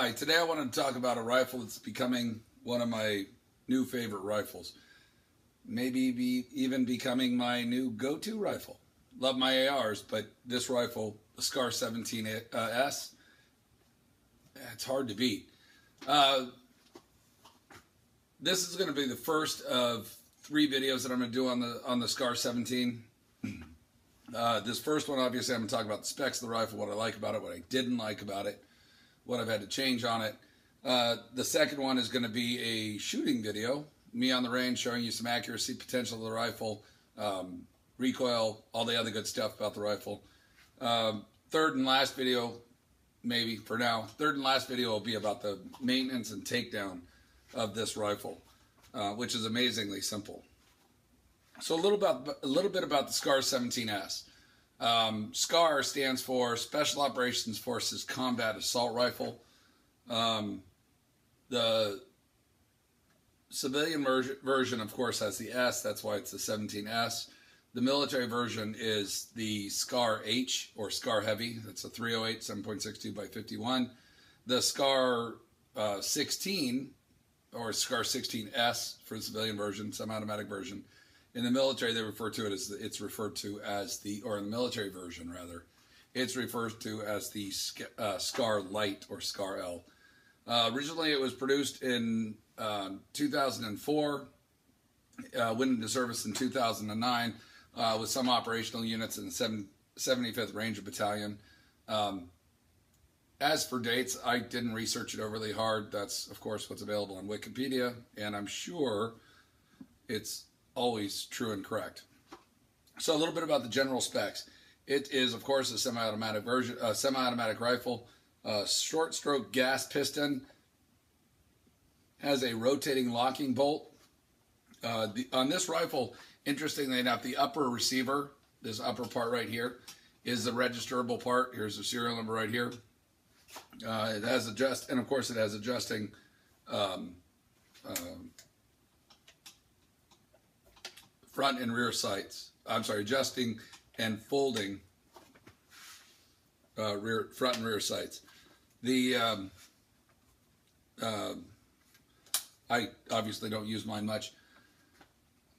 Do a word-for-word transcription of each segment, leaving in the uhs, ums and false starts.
Hi, today I want to talk about a rifle that's becoming one of my new favorite rifles. Maybe be even becoming my new go-to rifle. Love my A Rs, but this rifle, the SCAR seventeen S, it's hard to beat. Uh, this is going to be the first of three videos that I'm going to do on the on the SCAR seventeen. Uh, this first one, obviously, I'm going to talk about the specs of the rifle, what I like about it, what I didn't like about it, what I've had to change on it. Uh, the second one is going to be a shooting video, me on the range showing you some accuracy potential of the rifle, um, recoil, all the other good stuff about the rifle. Um, third and last video, maybe for now, third and last video will be about the maintenance and takedown of this rifle, uh, which is amazingly simple. So a little, about, a little bit about the SCAR seventeen S. Um, SCAR stands for Special Operations Forces Combat Assault Rifle. Um, the civilian version, of course, has the S. That's why it's the seventeen S. The military version is the SCAR H, or SCAR Heavy. That's a three oh eight seven point six two by fifty-one. The SCAR sixteen, uh, or SCAR sixteen S for the civilian version, semi-automatic version. In the military, they refer to it as the, it's referred to as the, or in the military version rather, it's referred to as the uh, SCAR Light or SCAR-L. Uh, originally, it was produced in uh, two thousand four, uh, went into service in two thousand nine uh, with some operational units in the seventy-fifth Ranger Battalion. Um, as for dates, I didn't research it overly hard. That's, of course, what's available on Wikipedia, and I'm sure it's always true and correct. So a little bit about the general specs. It is, of course, a semi-automatic version, a semi-automatic rifle, uh, short stroke gas piston, has a rotating locking bolt. Uh, the, on this rifle, interestingly enough, the upper receiver, this upper part right here, is the registerable part. Here's the serial number right here. Uh, it has adjust, and of course it has adjusting um, uh, front and rear sights. I'm sorry, adjusting and folding uh, rear, front and rear sights. The um, uh, I obviously don't use mine much.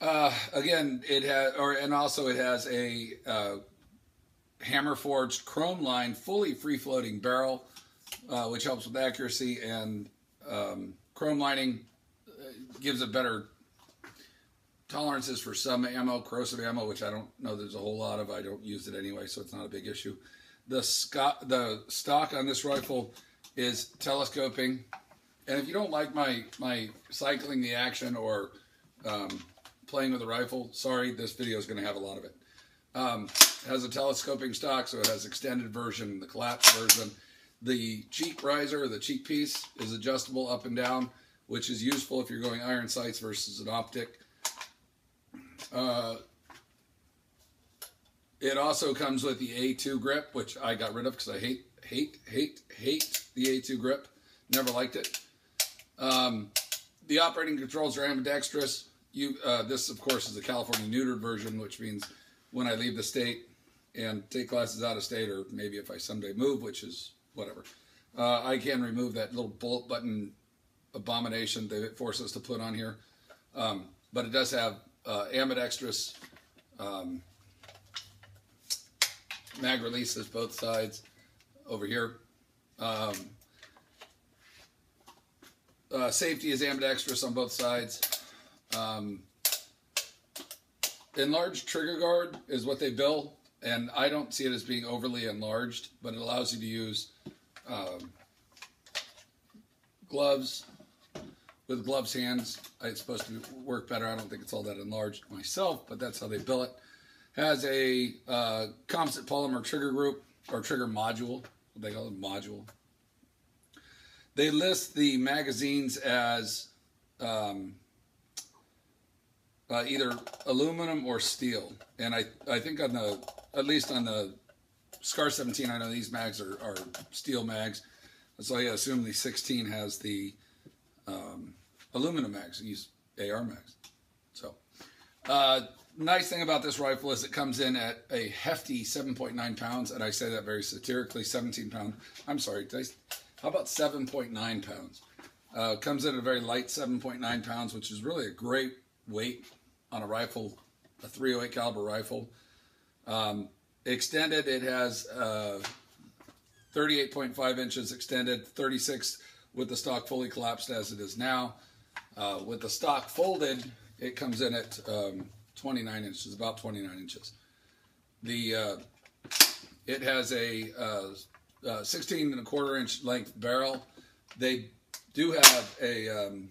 Uh, again, it has, or and also it has a uh, hammer forged chrome lined, fully free floating barrel, uh, which helps with accuracy, and um, chrome lining gives a better tolerances for some ammo, corrosive ammo, which I don't know there's a whole lot of. I don't use it anyway, so it's not a big issue. The, sc the stock on this rifle is telescoping. And if you don't like my, my cycling the action or um, playing with a rifle, sorry, this video is going to have a lot of it. Um, it has a telescoping stock, so it has extended version, the collapsed version. The cheek riser, the cheek piece, is adjustable up and down, which is useful if you're going iron sights versus an optic. Uh, it also comes with the A two grip, which I got rid of because I hate, hate, hate, hate the A two grip. Never liked it. Um, the operating controls are ambidextrous. You, uh, this, of course, is the California neutered version, which means when I leave the state and take classes out of state, or maybe if I someday move, which is whatever, uh, I can remove that little bullet button abomination they force us to put on here. Um, but it does have Uh, ambidextrous um, mag releases, both sides over here. Um, uh, safety is ambidextrous on both sides. Um, enlarged trigger guard is what they bill, and I don't see it as being overly enlarged, but it allows you to use um, gloves. With gloves hands, it's supposed to work better. I don't think it's all that enlarged myself, but that's how they bill it. Has a uh, composite polymer trigger group, or trigger module. They call it module. They list the magazines as um, uh, either aluminum or steel. And I, I think on the, at least on the SCAR seventeen, I know these mags are, are steel mags. So I assume the sixteen has the um, aluminum mags, use A R mags. So, uh, nice thing about this rifle is it comes in at a hefty seven point nine pounds, and I say that very satirically, seventeen pounds. I'm sorry, did I, How about seven point nine pounds? Uh, comes in a very light seven point nine pounds, which is really a great weight on a rifle, a three oh eight caliber rifle. Um, extended, it has uh, thirty-eight point five inches extended, thirty-six with the stock fully collapsed as it is now. Uh, with the stock folded, it comes in at um, twenty-nine inches, about twenty-nine inches. The uh, it has a uh, uh, sixteen and a quarter inch length barrel. They do have a. Um,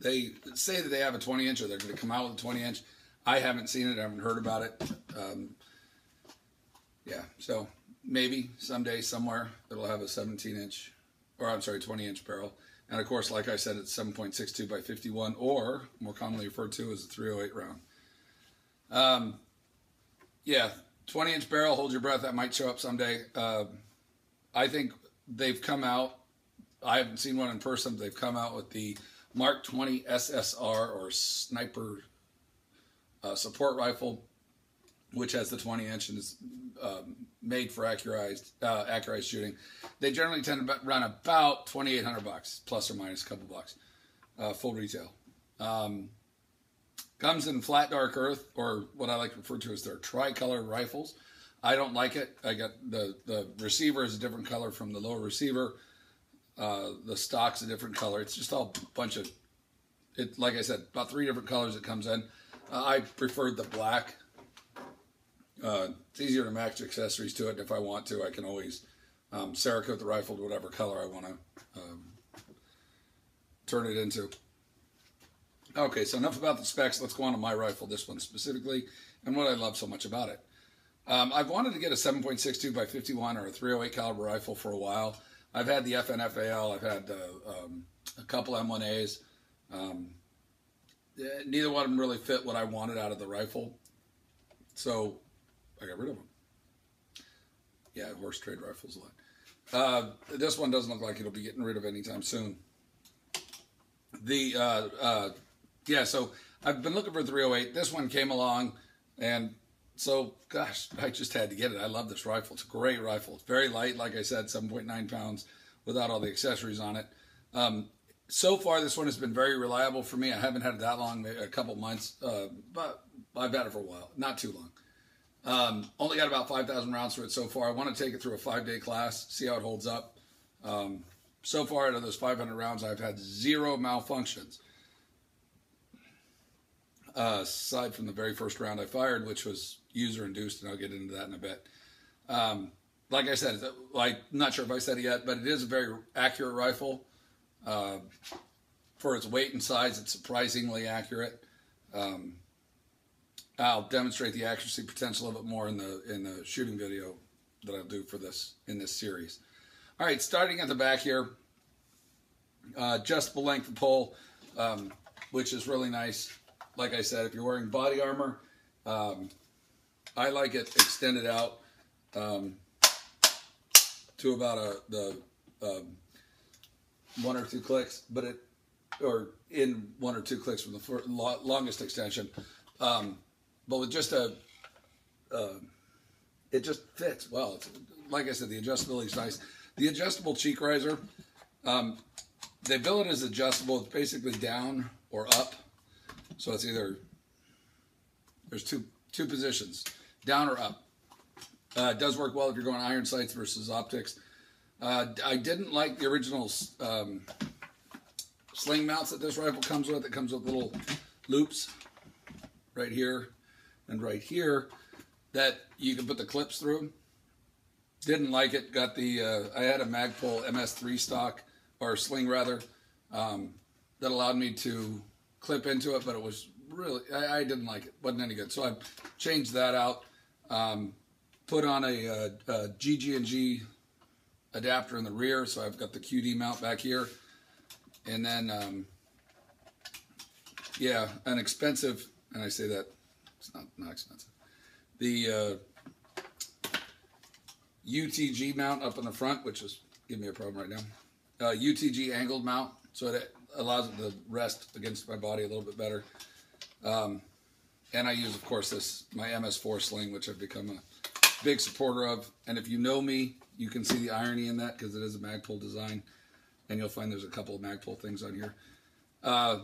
they say that they have a twenty incher. They're going to come out with a twenty inch. I haven't seen it. I haven't heard about it. Um, yeah, so maybe someday somewhere it'll have a seventeen inch, or I'm sorry, twenty inch barrel. And of course, like I said, it's seven point six two by fifty-one, or more commonly referred to as a three oh eight round. Um, yeah, twenty inch barrel, hold your breath, that might show up someday. Uh, I think they've come out, I haven't seen one in person, but they've come out with the Mark twenty S S R, or Sniper uh, Support Rifle, which has the twenty inch and is um, made for accurized, uh, accurized shooting. They generally tend to run about twenty-eight hundred bucks, plus or minus a couple bucks, uh, full retail. Um, comes in flat dark earth, or what I like to refer to as their tricolor rifles. I don't like it. I got the, the receiver is a different color from the lower receiver. Uh, the stock's a different color. It's just all a bunch of, it, like I said, about three different colors it comes in. Uh, I preferred the black. Uh, it's easier to match accessories to it. And if I want to, I can always um, Cerakote the rifle to whatever color I want to um, turn it into. Okay, so enough about the specs. Let's go on to my rifle, this one specifically, and what I love so much about it. Um, I've wanted to get a seven point six two by fifty-one or a three oh eight caliber rifle for a while. I've had the F N F A L. I've had uh, um, a couple M one A's. Um, neither one of them really fit what I wanted out of the rifle, so I got rid of them. Yeah, horse trade rifles a lot. Uh, this one doesn't look like it'll be getting rid of anytime soon. The uh, uh, yeah, so I've been looking for a three oh eight. This one came along, and so gosh, I just had to get it. I love this rifle. It's a great rifle. It's very light, like I said, seven point nine pounds without all the accessories on it. Um, so far, this one has been very reliable for me. I haven't had it that long, maybe a couple months, uh, but I've had it for a while, not too long. Um, only got about five thousand rounds for it so far. I want to take it through a five-day class, see how it holds up. Um, so far, out of those five hundred rounds, I've had zero malfunctions. Uh, aside from the very first round I fired, which was user-induced, and I'll get into that in a bit. Um, like I said, I'm not sure if I said it yet, but it is a very accurate rifle. Uh, for its weight and size, it's surprisingly accurate. Um, I'll demonstrate the accuracy potential of it more in the in the shooting video that I'll do for this in this series. All right, starting at the back here, uh, adjustable length of pull, um, which is really nice. Like I said, if you're wearing body armor, um, I like it extended out um, to about a the um, one or two clicks, but it or in one or two clicks from the first, longest extension. Um, But with just a, uh, it just fits well. It's, like I said, the adjustability is nice. The adjustable cheek riser, um, they bill it as adjustable. It's basically down or up. So it's either, there's two two positions, down or up. Uh, it does work well if you're going iron sights versus optics. Uh, I didn't like the original um, sling mounts that this rifle comes with. It comes with little loops right here and right here that you can put the clips through. Didn't like it. Got the uh, I had a Magpul M S three stock, or sling rather, um, that allowed me to clip into it, but it was really, I, I didn't like it. Wasn't any good. So I changed that out, um, put on a, a, a G G and G adapter in the rear, so I've got the Q D mount back here, and then um, yeah, an expensive, and I say that it's not, not expensive. The uh, U T G mount up in the front, which is giving me a problem right now. Uh, U T G angled mount, so it allows it to rest against my body a little bit better. Um, and I use, of course, this my M S four sling, which I've become a big supporter of. And if you know me, you can see the irony in that because it is a Magpul design. And you'll find there's a couple of Magpul things on here. Uh,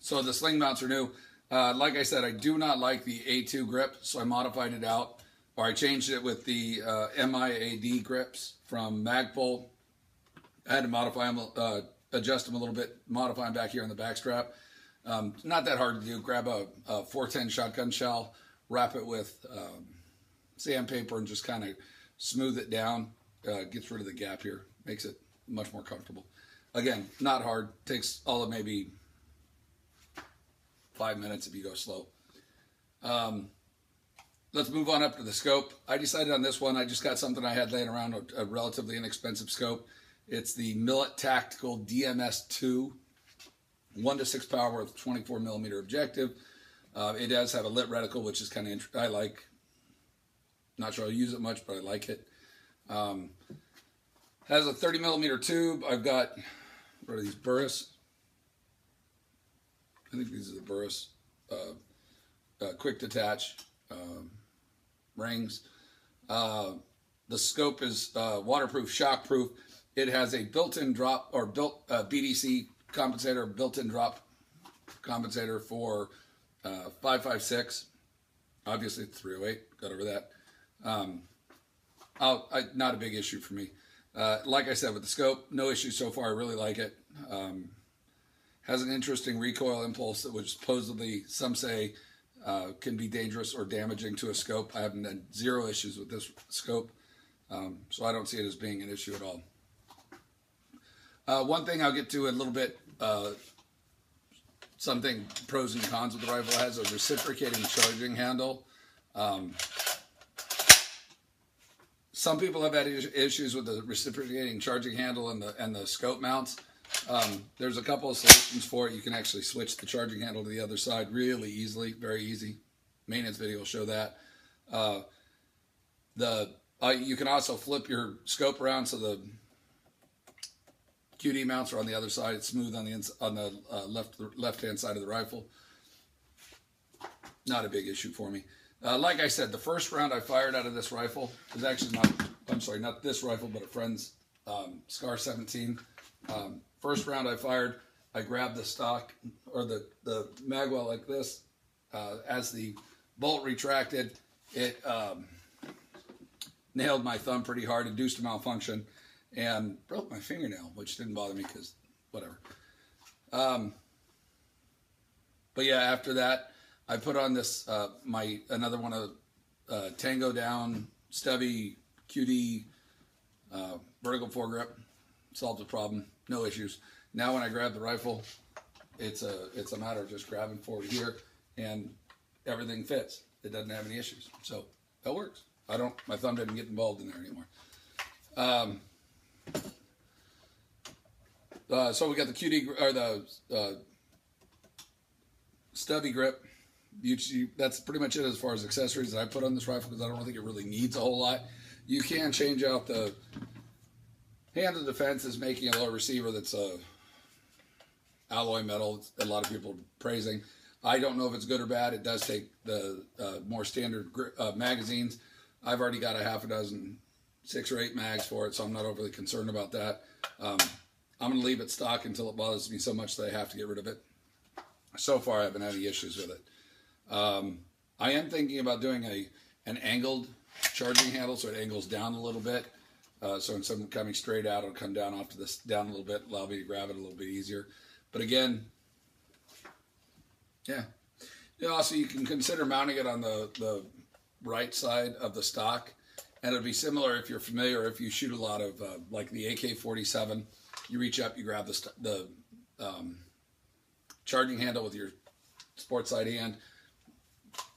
so the sling mounts are new. Uh, like I said, I do not like the A two grip, so I modified it out. Or I changed it with the uh, M I A D grips from Magpul. I had to modify them, uh, adjust them a little bit, modify them back here on the back strap. Um, not that hard to do. Grab a, a four ten shotgun shell, wrap it with um, sandpaper, and just kind of smooth it down. Uh, gets rid of the gap here. Makes it much more comfortable. Again, not hard. Takes all of maybe five minutes if you go slow. Um, let's move on up to the scope. I decided on this one, I just got something I had laying around, a, a relatively inexpensive scope. It's the Millet Tactical D M S two, one to six power with twenty-four millimeter objective. Uh, it does have a lit reticle, which is kind of, I like. Not sure I'll use it much, but I like it. Um, has a thirty millimeter tube. I've got, what are these, Burris? I think these are the Burris uh, uh, quick detach um, rings. Uh, the scope is uh, waterproof, shockproof. It has a built-in drop or built uh, B D C compensator, built-in drop compensator for uh, five five six. Obviously, it's three oh eight. Got over that. Um, I'll, I, not a big issue for me. Uh, like I said, with the scope, no issue so far. I really like it. Um, has an interesting recoil impulse that which supposedly some say uh, can be dangerous or damaging to a scope. I haven't had zero issues with this scope, um, so I don't see it as being an issue at all. Uh, one thing I'll get to in a little bit, uh, something pros and cons with the rifle, has a reciprocating charging handle. Um, some people have had issues with the reciprocating charging handle and the, and the scope mounts. Um, there's a couple of solutions for it. You can actually switch the charging handle to the other side really easily, very easy. Maintenance video will show that. Uh, the uh, you can also flip your scope around so the Q D mounts are on the other side. It's smooth on the ins on the uh, left left hand side of the rifle. Not a big issue for me. Uh, like I said, the first round I fired out of this rifle is actually not. I'm sorry, not this rifle, but a friend's um, SCAR seventeen. Um, first round I fired, I grabbed the stock or the the magwell like this. Uh, as the bolt retracted, it um, nailed my thumb pretty hard, induced a malfunction, and broke my fingernail, which didn't bother me because whatever. Um, but yeah, after that, I put on this, uh, my, another one of uh, Tango Down, stubby, Q D, uh, vertical foregrip. Solved the problem, no issues. Now when I grab the rifle, it's a, it's a matter of just grabbing forward here and everything fits. It doesn't have any issues, so that works. I don't, my thumb didn't get involved in there anymore. Um, Uh, so we got the Q D or the uh, stubby grip. U T G, that's pretty much it as far as accessories that I put on this rifle because I don't think it really needs a whole lot. You can change out the hand of defense is making a low receiver that's a alloy metal. A lot of people are praising. I don't know if it's good or bad. It does take the uh, more standard uh, magazines. I've already got a half a dozen, six or eight mags for it, so I'm not overly concerned about that. Um, I'm going to leave it stock until it bothers me so much that I have to get rid of it. So far, I haven't had any issues with it. Um, I am thinking about doing a an angled charging handle so it angles down a little bit. Uh, so instead of coming straight out, it'll come down off to this down a little bit, allow me to grab it a little bit easier. But again, yeah. You know, also, you can consider mounting it on the the right side of the stock, and it'll be similar if you're familiar. If you shoot a lot of uh, like the A K forty-seven. You reach up, you grab the, the um, charging handle with your sports side hand.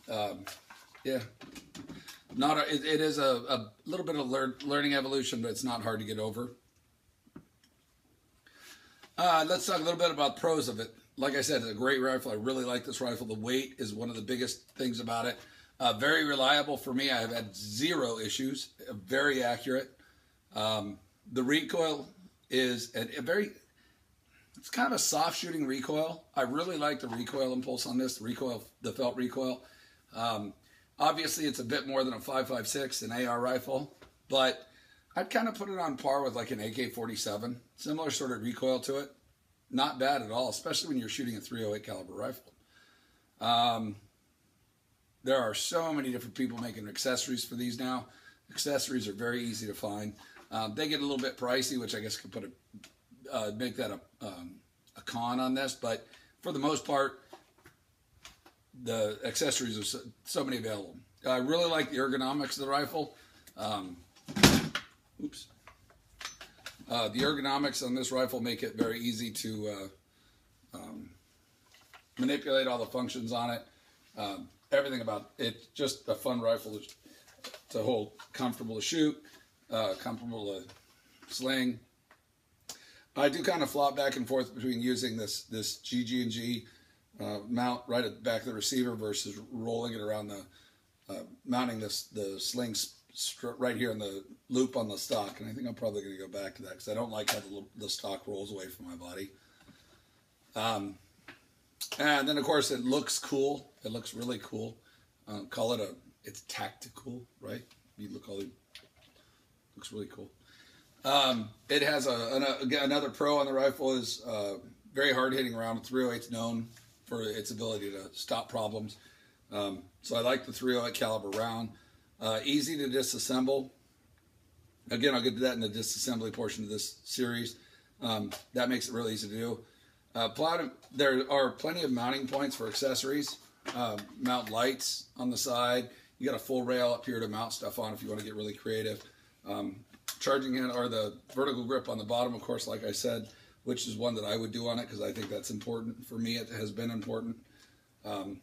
Um, yeah, not a, it, it is a, a little bit of lear, learning evolution, but it's not hard to get over. Uh, let's talk a little bit about pros of it. Like I said, it's a great rifle. I really like this rifle. The weight is one of the biggest things about it. Uh, very reliable for me. I have had zero issues. Very accurate. Um, the recoil is a, a very, it's kind of a soft shooting recoil. I really like the recoil impulse on this, the recoil, the felt recoil. Um, Obviously, it's a bit more than a five five six, an A R rifle, but I'd kind of put it on par with like an A K forty-seven, similar sort of recoil to it. Not bad at all, especially when you're shooting a three oh eight caliber rifle. Um, there are so many different people making accessories for these now. Accessories are very easy to find. Um, they get a little bit pricey, which I guess could put a, uh, make that a, um, a con on this, but for the most part, the accessories are so, so many available. I really like the ergonomics of the rifle. Um, oops. Uh, the ergonomics on this rifle make it very easy to uh, um, manipulate all the functions on it. Um, everything about it's just a fun rifle to, to hold, comfortable to shoot, uh, comfortable to sling. I do kind of flop back and forth between using this this G G and G uh, mount right at the back of the receiver versus rolling it around the uh, mounting this the sling right here in the loop on the stock, and I think I'm probably going to go back to that because I don't like how the, the stock rolls away from my body. Um, and then of course it looks cool. It looks really cool. Uh, call it a, it's tactical, right? You look all the, looks really cool. Um, it has a, an, a, another pro on the rifle is uh, very hard hitting round. three oh eight's known for its ability to stop problems. Um, so I like the three oh eight caliber round. Uh, easy to disassemble. Again, I'll get to that in the disassembly portion of this series. Um, that makes it really easy to do. Uh, plot, there are plenty of mounting points for accessories. Uh, mount lights on the side. You got a full rail up here to mount stuff on if you want to get really creative. Um, charging hand or the vertical grip on the bottom, of course, like I said, which is one that I would do on it because I think that's important. For me, it has been important. Um,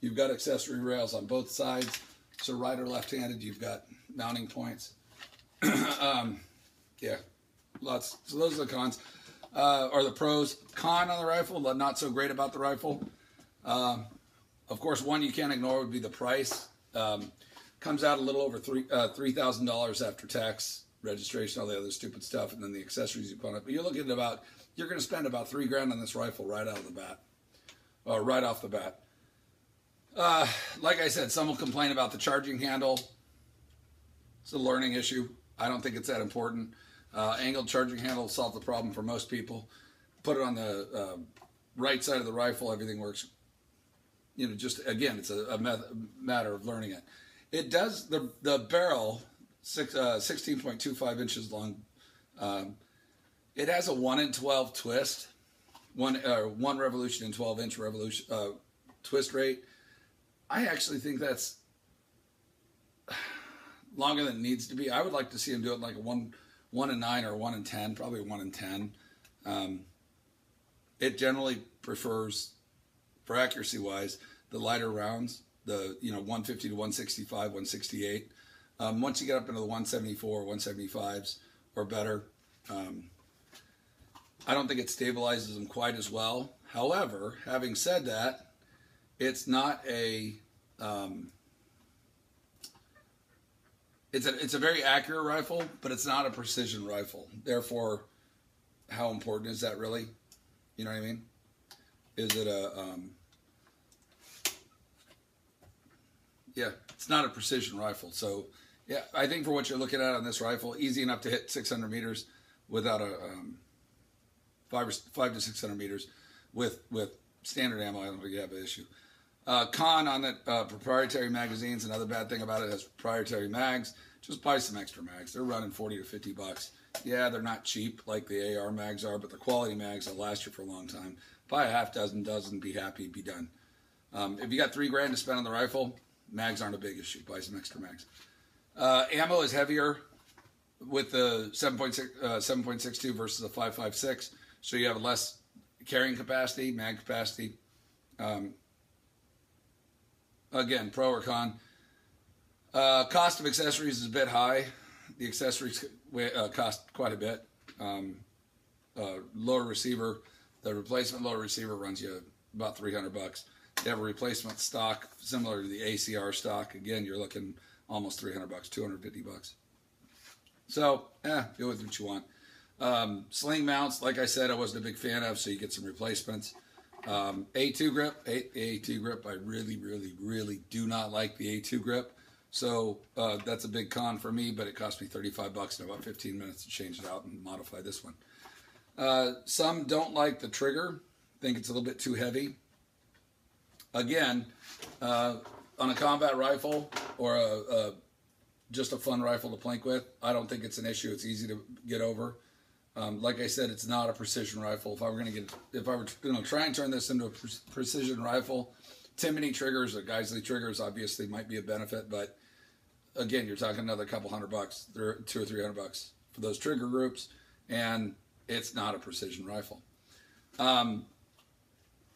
you've got accessory rails on both sides. So right or left-handed, you've got mounting points. um, yeah, lots. So those are the cons, uh, or the pros. Con on the rifle, not so great about the rifle. Um, of course, one you can't ignore would be the price. Um, comes out a little over three uh, three thousand dollars after tax, registration, all the other stupid stuff, and then the accessories you put up. But you're looking at about you're going to spend about three grand on this rifle right out of the bat, or right off the bat. Uh, like I said, some will complain about the charging handle. It's a learning issue. I don't think it's that important. Uh, angled charging handle will solve the problem for most people. Put it on the uh, right side of the rifle, everything works. You know, just again, it's a, a matter of learning it. It does, the, the barrel, six, uh, sixteen point two five inches long, um, it has a one in twelve twist, one, uh, one revolution in twelve inch revolution uh, twist rate. I actually think that's longer than it needs to be. I would like to see him do it like a one, one and nine or one and ten, probably one and ten. Um, it generally prefers, for accuracy wise, the lighter rounds, the you know one fifty to one sixty-five, one sixty-eight. Um, once you get up into the one seventy-four, one seventy-fives or better, um, I don't think it stabilizes them quite as well. However, having said that, it's not a, um, it's a, it's a very accurate rifle, but it's not a precision rifle. Therefore, how important is that really? You know what I mean? Is it a, um, yeah, it's not a precision rifle. So yeah, I think for what you're looking at on this rifle, easy enough to hit six hundred meters without a, um, five, or, five to six hundred meters with, with standard ammo. I don't think you have an issue. Uh, con on the uh, proprietary magazines, another bad thing about it has proprietary mags. Just buy some extra mags. They're running forty to fifty bucks. Yeah, they're not cheap like the A R mags are, but the quality mags that last you for a long time. Buy a half dozen, dozen, be happy, be done. Um, if you got three grand to spend on the rifle, mags aren't a big issue. Buy some extra mags. Uh, ammo is heavier with the seven point six two versus the five five six, so you have less carrying capacity, mag capacity. Um, Again, pro or con. Uh, cost of accessories is a bit high. The accessories uh, cost quite a bit. Um, uh, lower receiver, the replacement lower receiver runs you about three hundred bucks. They have a replacement stock similar to the A C R stock. Again, you're looking almost three hundred bucks, two hundred fifty bucks. So, eh, deal with what you want. Um, sling mounts, like I said, I wasn't a big fan of, so you get some replacements. Um, A two grip, A two grip, I really, really, really do not like the A two grip. So uh, that's a big con for me, but it cost me thirty-five bucks in about fifteen minutes to change it out and modify this one. Uh, some don't like the trigger, think it's a little bit too heavy. Again, uh, on a combat rifle or a, a, just a fun rifle to plank with, I don't think it's an issue. It's easy to get over. Um, like I said, it's not a precision rifle. If I were going to get, if I were going to try and turn this into a pre precision rifle, Timony triggers or Geisley triggers obviously might be a benefit, but again, you're talking another couple hundred bucks, two or three hundred bucks for those trigger groups, and it's not a precision rifle. Um,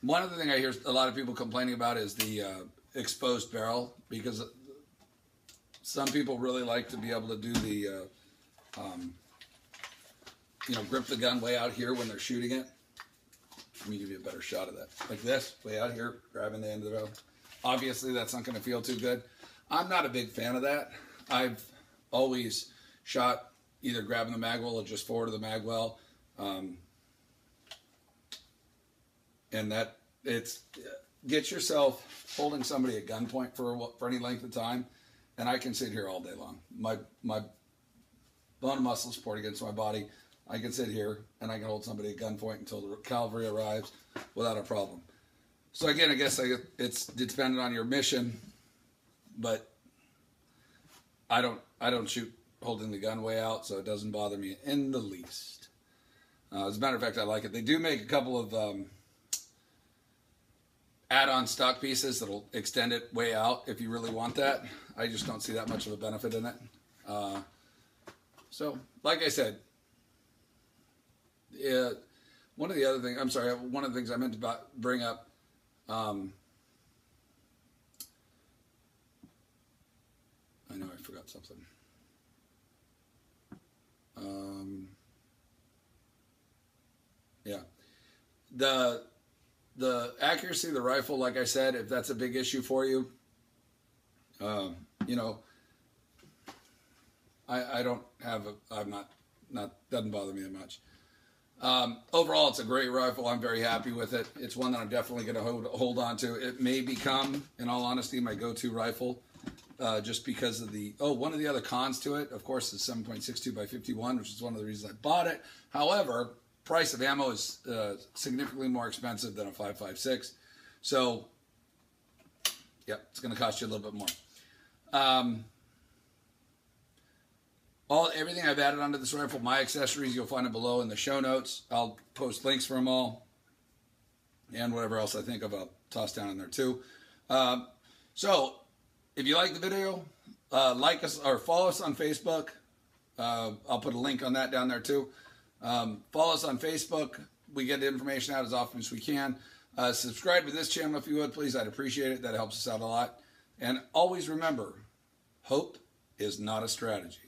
one other thing I hear a lot of people complaining about is the uh, exposed barrel, because some people really like to be able to do the, uh, um, you know, grip the gun way out here when they're shooting it. Let me give you a better shot of that. Like this, way out here, grabbing the end of the barrel. Obviously, that's not going to feel too good. I'm not a big fan of that. I've always shot either grabbing the magwell or just forward of the magwell. Um, and that, it's, get yourself holding somebody at gunpoint for, for any length of time, and I can sit here all day long. My, my bone and muscle support against my body, I can sit here and I can hold somebody at gunpoint until the cavalry arrives without a problem. So again, I guess I, it's dependent on your mission, but I don't, I don't shoot holding the gun way out, so it doesn't bother me in the least. Uh, as a matter of fact, I like it. They do make a couple of um, add-on stock pieces that'll extend it way out if you really want that. I just don't see that much of a benefit in it. Uh, so, like I said, yeah, one of the other things, I'm sorry, one of the things I meant to bring up, um, I know I forgot something. Um, yeah, the, the accuracy of the rifle, like I said, if that's a big issue for you, um, you know, I, I don't have a, I'm not, not, doesn't bother me that much. Um, overall, it's a great rifle. I'm very happy with it. It's one that I'm definitely going to hold, hold on to. It may become, in all honesty, my go-to rifle. Uh, just because of the, oh, one of the other cons to it, of course, is seven point six two by fifty-one, which is one of the reasons I bought it. However, price of ammo is uh, significantly more expensive than a five five six. So, yeah, it's going to cost you a little bit more. Um, all everything I've added onto this rifle, my accessories, you'll find it below in the show notes. I'll post links for them all. And whatever else I think of, I'll toss down in there too. Um, so, if you like the video, uh, like us or follow us on Facebook. Uh, I'll put a link on that down there too. Um, follow us on Facebook. We get the information out as often as we can. Uh, subscribe to this channel if you would, please. I'd appreciate it. That helps us out a lot. And always remember, hope is not a strategy.